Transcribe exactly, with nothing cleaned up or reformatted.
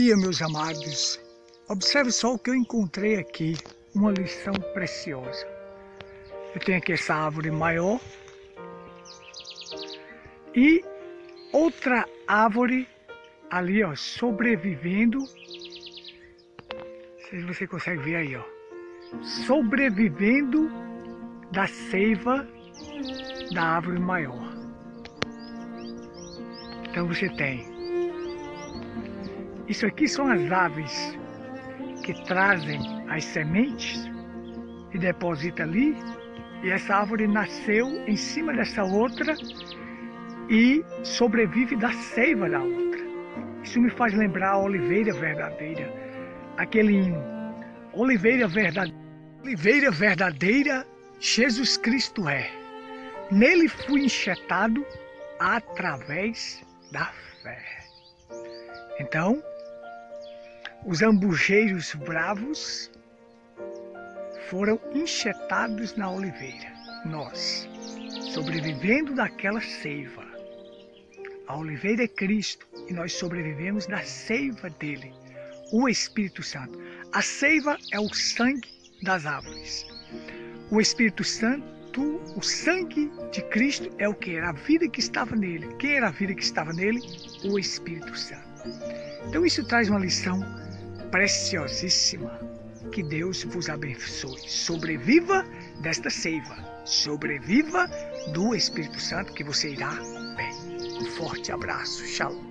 dia, meus amados. Observe só o que eu encontrei aqui, uma lição preciosa. Eu tenho aqui essa árvore maior e outra árvore ali, ó, sobrevivendo. Não sei se você consegue ver aí, ó, sobrevivendo da seiva da árvore maior. Então você tem, isso aqui são as aves que trazem as sementes e deposita ali, e essa árvore nasceu em cima dessa outra e sobrevive da seiva da outra. Isso me faz lembrar a oliveira verdadeira, aquele hino, oliveira verdadeira, oliveira verdadeira Jesus Cristo é, nele fui enxertado através da fé. Então, os ambujeiros bravos foram enxertados na oliveira. Nós, sobrevivendo daquela seiva. A oliveira é Cristo e nós sobrevivemos da seiva dele, o Espírito Santo. A seiva é o sangue das árvores. O Espírito Santo, o sangue de Cristo, é o que era a vida que estava nele. Quem era a vida que estava nele? O Espírito Santo. Então isso traz uma lição preciosíssima. Que Deus vos abençoe. Sobreviva desta seiva. Sobreviva do Espírito Santo, que você irá bem. Um forte abraço. Shalom.